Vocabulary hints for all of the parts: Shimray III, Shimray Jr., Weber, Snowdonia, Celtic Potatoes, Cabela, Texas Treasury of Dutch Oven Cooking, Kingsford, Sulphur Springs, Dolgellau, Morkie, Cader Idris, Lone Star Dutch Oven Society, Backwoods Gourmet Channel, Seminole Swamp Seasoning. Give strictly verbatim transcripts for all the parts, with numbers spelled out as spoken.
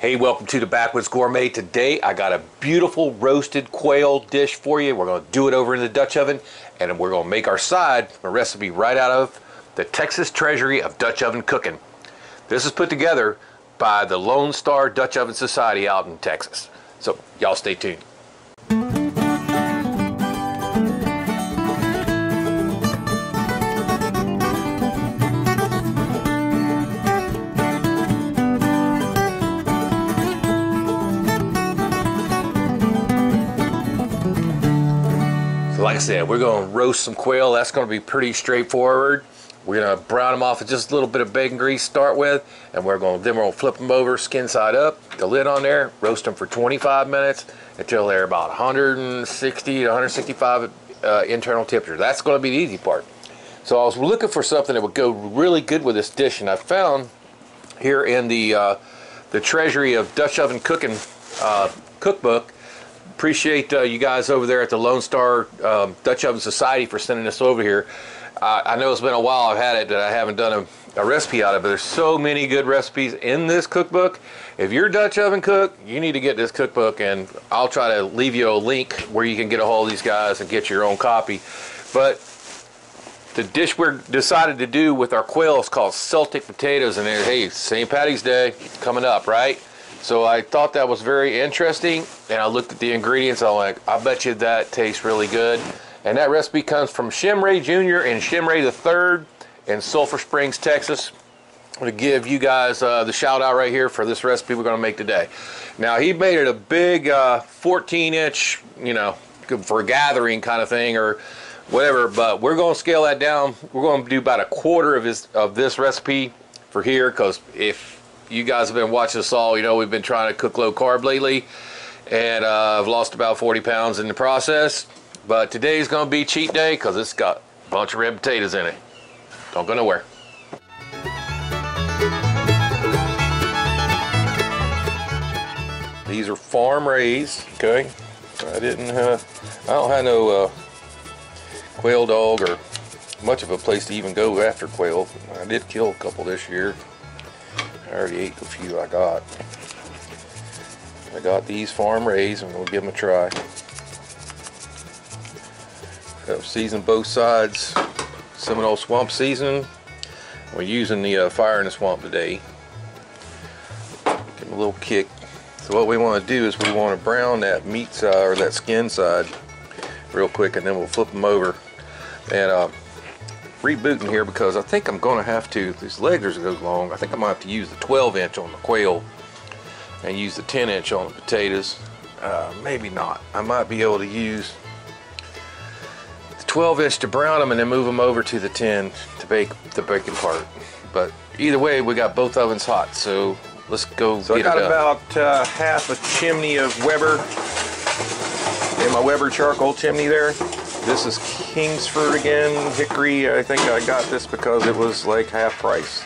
Hey, welcome to the Backwoods Gourmet. Today I got a beautiful roasted quail dish for you. We're going to do it over in the Dutch oven, and we're going to make our side, a recipe right out of the Texas Treasury of Dutch Oven Cooking. This is put together by the Lone Star Dutch Oven Society out in Texas. So y'all stay tuned. Like I said, we're going to roast some quail. That's going to be pretty straightforward. We're going to brown them off with just a little bit of bacon grease to start with, and we're going to then we're going to flip them over, skin side up, the lid on there, roast them for twenty-five minutes until they're about one sixty to one sixty-five uh, internal temperature. That's going to be the easy part. So I was looking for something that would go really good with this dish, and I found here in the uh, the Treasury of Dutch Oven Cooking uh, cookbook. Appreciate uh, you guys over there at the Lone Star um, Dutch Oven Society for sending this over here. Uh, I know it's been a while I've had it that I haven't done a, a recipe out of it, but there's so many good recipes in this cookbook. If you're a Dutch oven cook, you need to get this cookbook, and I'll try to leave you a link where you can get a hold of these guys and get your own copy. But the dish we're decided to do with our quail is called Celtic Potatoes, and they're, hey, Saint Patty's Day coming up, right? So I thought that was very interesting, and I looked at the ingredients. I'm like, I bet you that tastes really good. And that recipe comes from Shimray Junior and Shimray the third in Sulphur Springs, Texas. I'm going to give you guys uh, the shout out right here for this recipe we're going to make today. Now, he made it a big fourteen inch, uh, you know, for gathering kind of thing or whatever, but we're going to scale that down. We're going to do about a quarter of his of this recipe for here, because if you guys have been watching us all, you know we've been trying to cook low carb lately, and uh, I've lost about forty pounds in the process. But today's gonna be cheat day because it's got a bunch of red potatoes in it. Don't go nowhere. These are farm raised. Okay, I didn't uh, I don't have no uh, quail dog or much of a place to even go after quail. I did kill a couple this year. I already ate the few I got. I got these farm raised, and we'll give them a try. I've seasoned both sides, Seminole Swamp Seasoning. We're using the uh, fire in the swamp today. Give them a little kick. So what we want to do is we want to brown that meat side or that skin side real quick, and then we'll flip them over. And uh, rebooting here because I think I'm going to have to, if these legs go long, I think I might have to use the twelve inch on the quail and use the ten inch on the potatoes. Uh, maybe not. I might be able to use the twelve inch to brown them and then move them over to the ten to bake the bacon part. But either way, we got both ovens hot, so let's go so get it up. So I got about uh, half a chimney of Weber in my Weber charcoal chimney there. This is Kingsford again, hickory. I think I got this because it was like half price.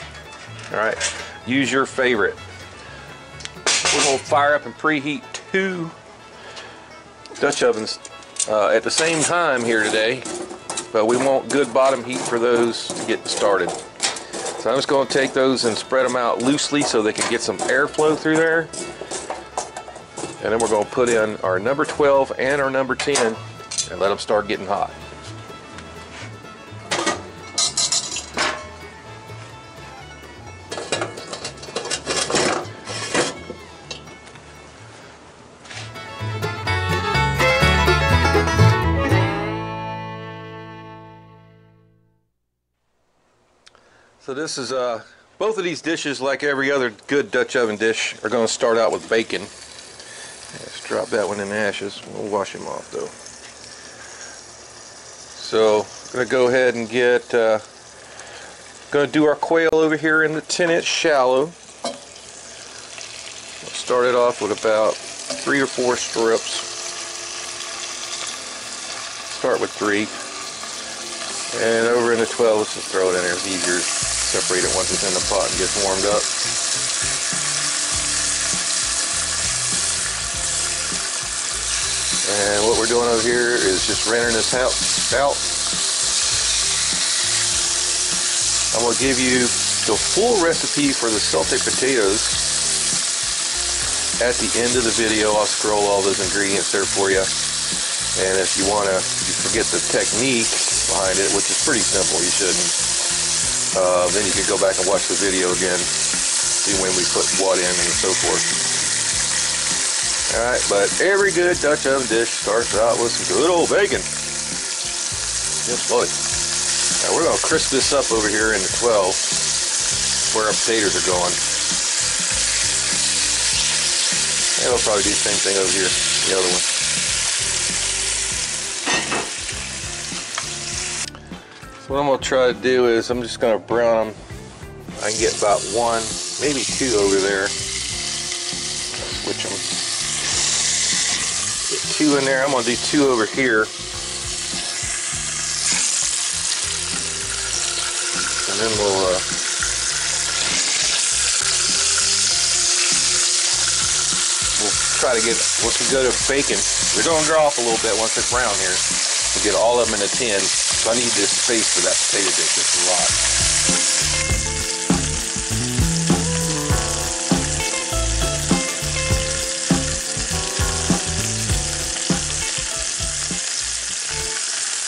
All right, use your favorite. We're gonna fire up and preheat two Dutch ovens uh, at the same time here today, but we want good bottom heat for those to get started. So I'm just gonna take those and spread them out loosely so they can get some airflow through there. And then we're gonna put in our number twelve and our number ten and let them start getting hot. So this is, uh, both of these dishes, like every other good Dutch oven dish, are going to start out with bacon. Let's drop that one in the ashes. We'll wash them off though. So I'm going to go ahead and get, uh, going to do our quail over here in the ten inch shallow. We'll start it off with about three or four strips. Start with three. And over in the twelve, let's just throw it in there. It's easier to separate it once it's in the pot and gets warmed up. And what we're doing over here is just rendering this out. I'm going to give you the full recipe for the Celtic potatoes At the end of the video, I'll scroll all those ingredients there for you. And if you want to, you forget the technique behind it, which is pretty simple, you shouldn't. Uh, then you can go back and watch the video again, see when we put what in and so forth. Alright, but every good Dutch oven dish starts out with some good old bacon. Yes, Lord. Now we're going to crisp this up over here in the twelve, where our potatoes are going. And we'll probably do the same thing over here, the other one. What I'm going to try to do is I'm just going to brown them. I can get about one, maybe two over there. Switch them. Get two in there. I'm going to do two over here. And then we'll... Uh, we'll try to get... Once we go to bacon, we're going to draw off a little bit once it's brown here. We'll get all of them in a tin. So I need this space for that potato dish, just a lot.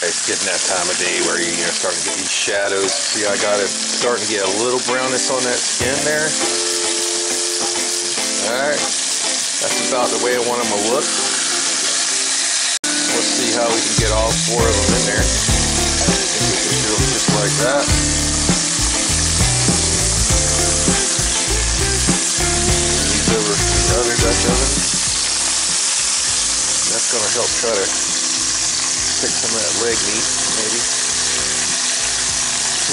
It's getting that time of day where you're gonna start to get these shadows. See, I got it starting to get a little brownness on that skin there. Alright, that's about the way I want them to look. We'll see how we can get all four of them in there. Like that. These over the other Dutch oven. That's going to help try to pick some of that leg meat, maybe.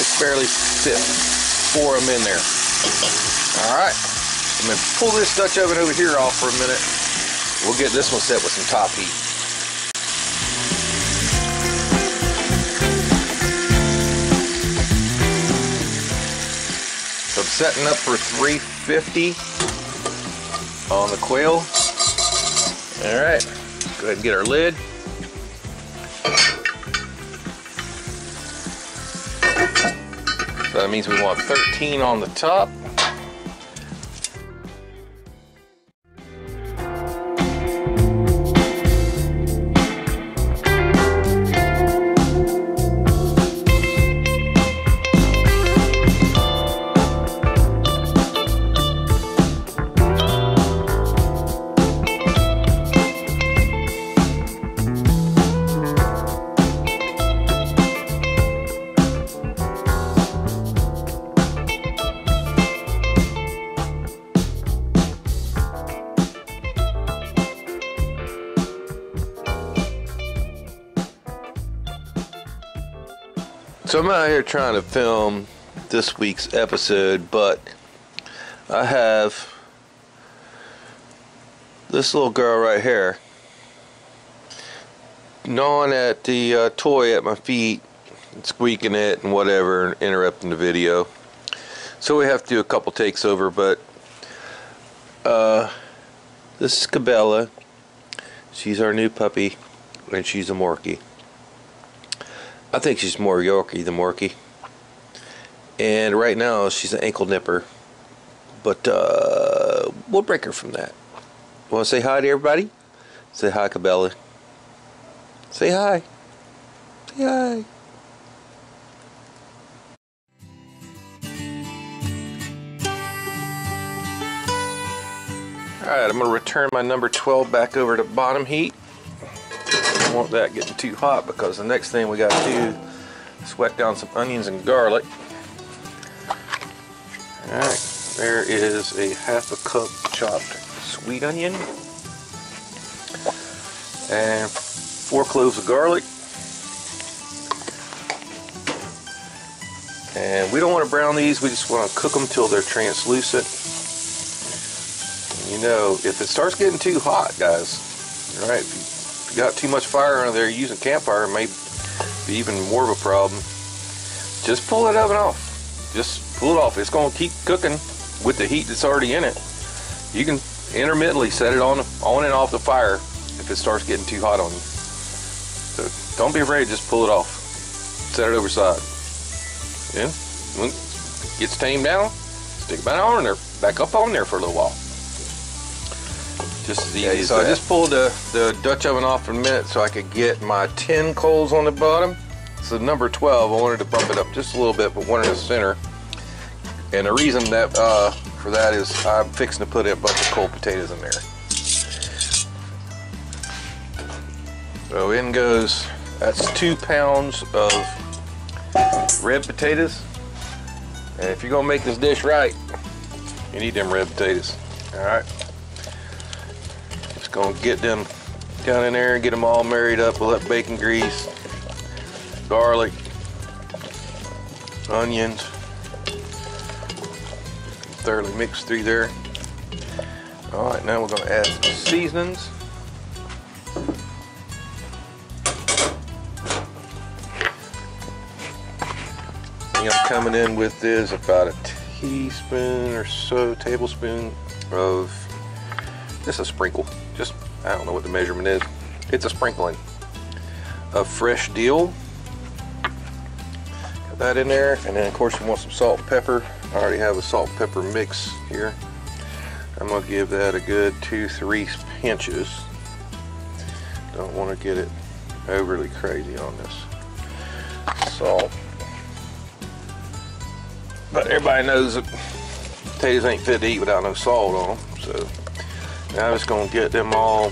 Just barely fit four of them in there. Alright. I'm going to pull this Dutch oven over here off for a minute. We'll get this one set with some top heat. Setting up for three fifty on the quail. All right, go ahead and get our lid. So that means we want thirteen on the top. So I'm out here trying to film this week's episode, but I have this little girl right here gnawing at the uh, toy at my feet and squeaking it and whatever and interrupting the video. So we have to do a couple takes over, but uh, this is Cabela. She's our new puppy and she's a Morkie. I think she's more Yorkie than Morkie. And right now she's an ankle nipper. But uh, we'll break her from that. Want to say hi to everybody? Say hi, Cabela. Say hi. Say hi. Alright, I'm going to return my number twelve back over to bottom heat. Don't want that getting too hot because the next thing we got to do is whack down some onions and garlic. Alright, there is a half a cup chopped sweet onion and four cloves of garlic. And we don't want to brown these, we just want to cook them till they're translucent. You know, if it starts getting too hot, guys, alright, if you got too much fire under there, using campfire may be even more of a problem. Just pull that oven off. Just pull it off. It's going to keep cooking with the heat that's already in it. You can intermittently set it on, on and off the fire if it starts getting too hot on you. So don't be afraid. Just pull it off. Set it over side. Yeah. When it gets tamed down, stick it back on there, back up on there for a little while. just as easy okay, as so that. So I just pulled the, the Dutch oven off for a minute so I could get my ten coals on the bottom. So number twelve, I wanted to bump it up just a little bit, but one in the center. And the reason that uh, for that is I'm fixing to put a bunch of cold potatoes in there. So in goes, that's two pounds of red potatoes. And if you're gonna make this dish right, you need them red potatoes. All right, just gonna get them down in there and get them all married up with that bacon grease, garlic, onions. Thoroughly mixed through there. All right, now we're gonna add some seasonings. I'm coming in with this about a teaspoon or so, tablespoon of, just a sprinkle, just, I don't know what the measurement is. It's a sprinkling of fresh dill. Got that in there. And then of course we want some salt and pepper. I already have a salt and pepper mix here. I'm gonna give that a good two, three pinches. Don't wanna get it overly crazy on this salt. But everybody knows that potatoes ain't fit to eat without no salt on them. So now I'm just gonna get them all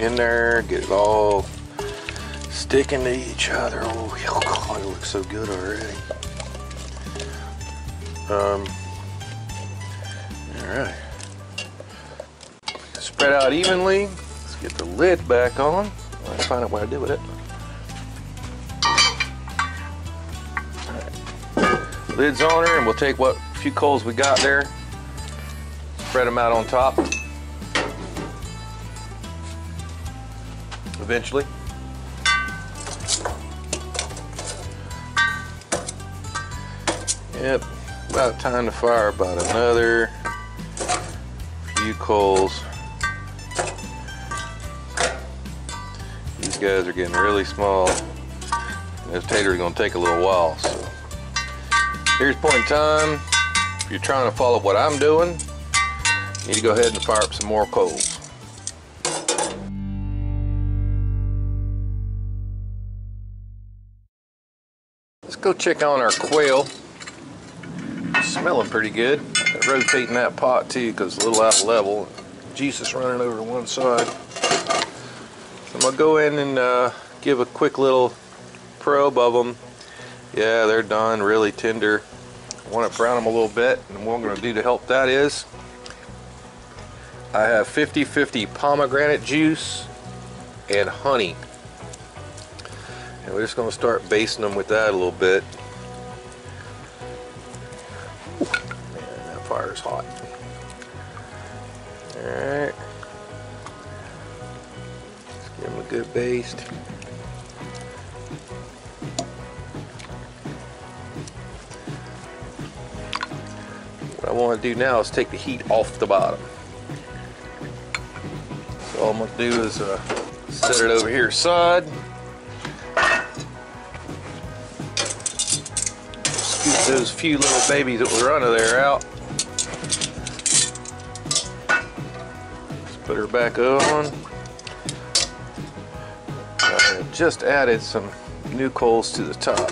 in there, get it all sticking to each other. Oh, God, it looks so good already. Um, all right. Spread out evenly. Let's get the lid back on. Let's find out what I did with it. Lid's on her, and we'll take what few coals we got there, spread them out on top eventually. Yep, about time to fire about another few coals. These guys are getting really small. This tater is going to take a little while. So. Here's a point in time, if you're trying to follow what I'm doing, you need to go ahead and fire up some more coals. Let's go check on our quail. It's smelling pretty good. Rotating that pot too, because it's a little out of level. Juice is running over to one side. So I'm going to go in and uh, give a quick little probe of them. Yeah, they're done, really tender. I want to brown them a little bit, and what I'm going to do to help that is I have fifty fifty pomegranate juice and honey. And we're just going to start basting them with that a little bit. Ooh, man, that fire is hot. All right. Let's give them a good baste. I want to do now is take the heat off the bottom. So all I'm going to do is uh, set it over here side. Scoop those few little babies that were under there out. Let's put her back on. I just added some new coals to the top.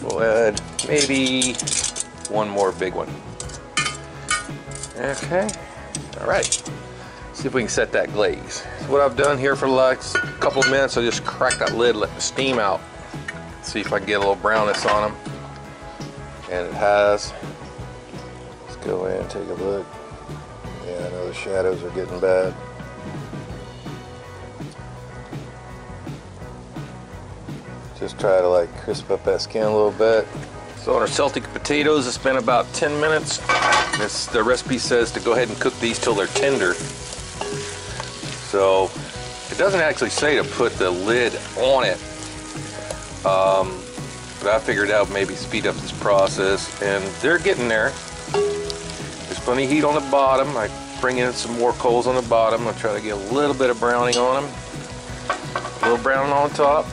We'll add maybe one more big one. Okay, all right. See if we can set that glaze. So what I've done here for the last couple of minutes, I just cracked that lid, let the steam out. See if I can get a little brownness on them. And it has. Let's go in and take a look. Yeah, I know the shadows are getting bad. Just try to like crisp up that skin a little bit. So on our Celtic potatoes, it's been about ten minutes. This, the recipe says to go ahead and cook these till they're tender. So it doesn't actually say to put the lid on it. Um, but I figured out maybe speed up this process, and they're getting there. There's plenty of heat on the bottom. I bring in some more coals on the bottom. I'll try to get a little bit of browning on them. A little browning on top.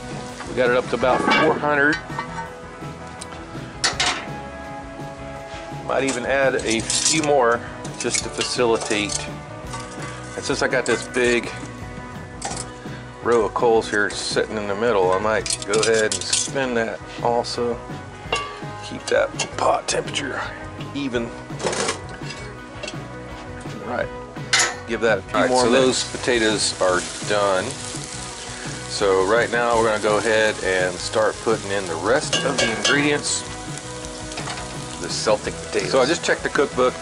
We got it up to about four hundred. Might even add a few more just to facilitate And since I got this big row of coals here sitting in the middle, I might go ahead and spin that also. Keep that pot temperature even. All right, give that a few more minutes. All right, so those potatoes are done. So right now we're gonna go ahead and start putting in the rest of the ingredients. The Celtic potatoes. So I just checked the cookbook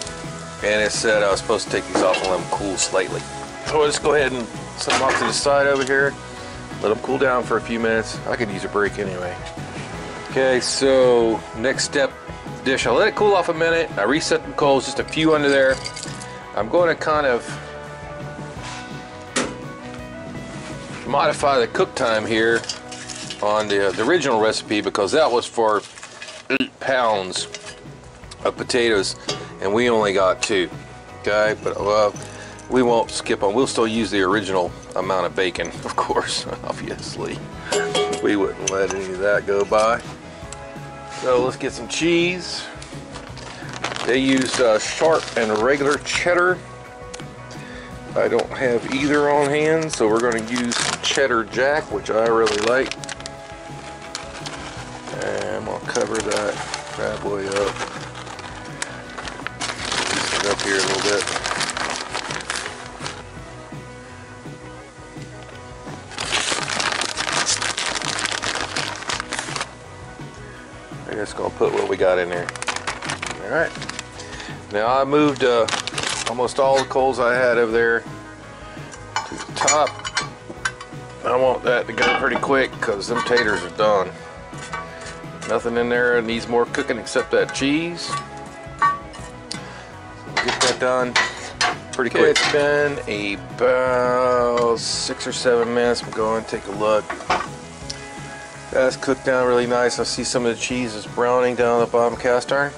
and it said I was supposed to take these off and let them cool slightly. So I'll just go ahead and set them off to the side over here. Let them cool down for a few minutes. I could use a break anyway. Okay, so next step, dish. I let it cool off a minute. I reset the coals, just a few under there. I'm going to kind of modify the cook time here on the, the original recipe, because that was for eight pounds of potatoes and we only got two. Okay, but uh, we won't skip on. We'll still use the original amount of bacon, of course, obviously. We wouldn't let any of that go by. So let's get some cheese. They use uh, sharp and regular cheddar. I don't have either on hand, so we're going to use cheddar jack, which I really like. And I'll cover that bad boy up. Piece it up here a little bit. I guess I'll put what we got in there. All right. Now I moved uh, almost all the coals I had over there to the top. I want that to go pretty quick because them taters are done. Nothing in there needs more cooking except that cheese. Get that done pretty quick. It's been about six or seven minutes. We'll go and take a look. That's cooked down really nice. I see some of the cheese is browning down the bottom cast iron.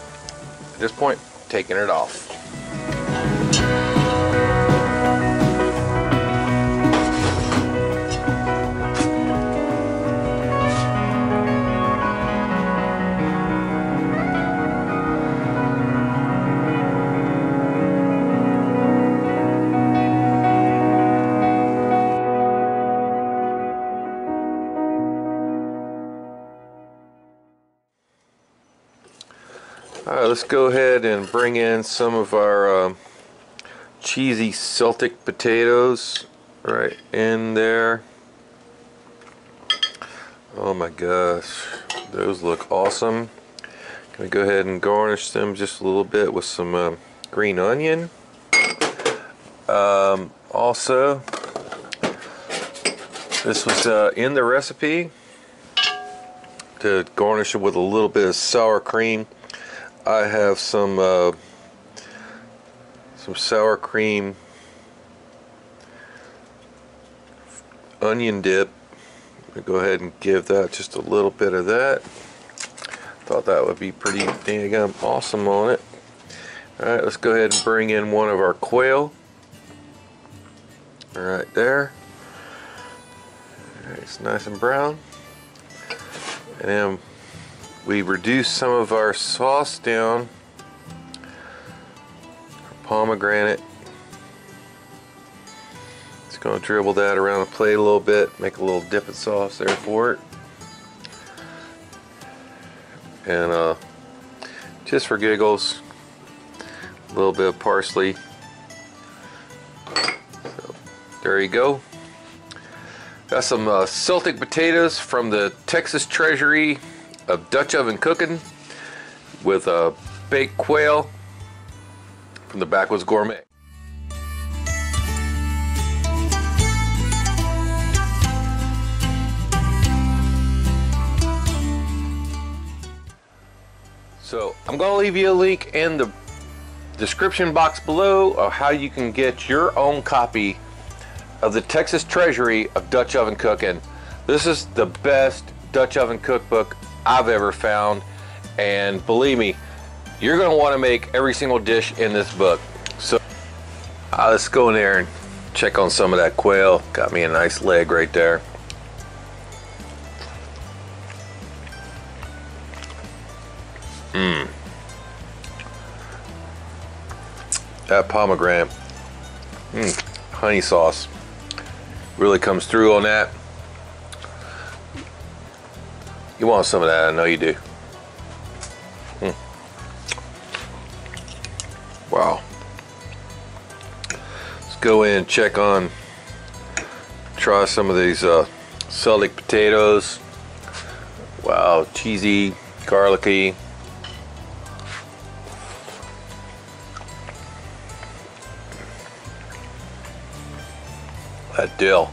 At this point, taking it off. Alright, let's go ahead and bring in some of our um, cheesy Celtic potatoes right in there. Oh my gosh, those look awesome. Gonna go ahead and garnish them just a little bit with some um, green onion. Um, also, this was uh, in the recipe to garnish it with a little bit of sour cream. I have some uh, some sour cream onion dip. I'm gonna go ahead and give that just a little bit of that. Thought that would be pretty dang awesome on it. All right, let's go ahead and bring in one of our quail. Right there. All right, it's nice and brown. And then we reduce some of our sauce down, pomegranate. Just gonna dribble that around the plate a little bit, make a little dipping sauce there for it. And uh, just for giggles, a little bit of parsley. So, there you go. Got some uh, Celtic potatoes from the Texas Treasury of Dutch Oven Cooking with a baked quail from the Backwoods Gourmet. So I'm gonna leave you a link in the description box below of how you can get your own copy of the Texas Treasury of Dutch Oven Cooking. This is the best Dutch oven cookbook I've ever found, and believe me, you're gonna want to make every single dish in this book. So uh, let's go in there and check on some of that quail. Got me a nice leg right there. Mmm. That pomegranate. Mmm. honey sauce really comes through on that. You want some of that, I know you do. Hmm. Wow. Let's go in and check on, try some of these uh, Celtic potatoes. Wow, cheesy, garlicky. That dill.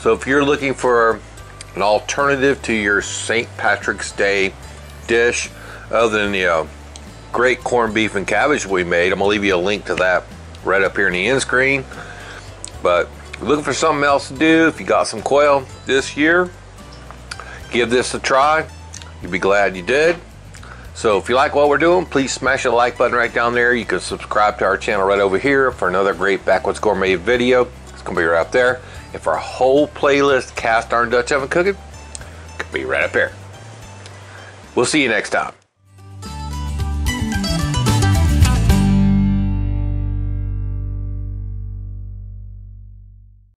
So if you're looking for an alternative to your Saint Patrick's Day dish, other than the uh, great corned beef and cabbage we made, I'm gonna leave you a link to that right up here in the end screen. But if you're looking for something else to do, if you got some quail this year, give this a try. You'll be glad you did. So if you like what we're doing, please smash the like button right down there. You can subscribe to our channel right over here for another great Backwoods Gourmet video. It's gonna be right up there. And for our whole playlist, Cast Iron Dutch Oven Cooking, could be right up here. We'll see you next time.